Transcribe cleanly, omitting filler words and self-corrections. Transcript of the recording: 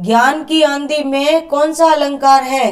ज्ञान की आंधी में कौन सा अलंकार है?